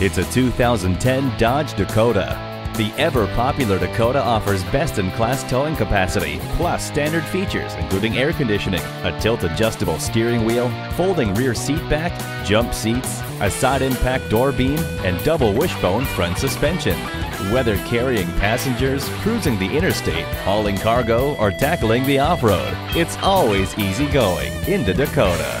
It's a 2010 Dodge Dakota. The ever-popular Dakota offers best-in-class towing capacity, plus standard features including air conditioning, a tilt-adjustable steering wheel, folding rear seat back, jump seats, a side impact door beam, and double wishbone front suspension. Whether carrying passengers, cruising the interstate, hauling cargo, or tackling the off-road, it's always easy going in the Dakota.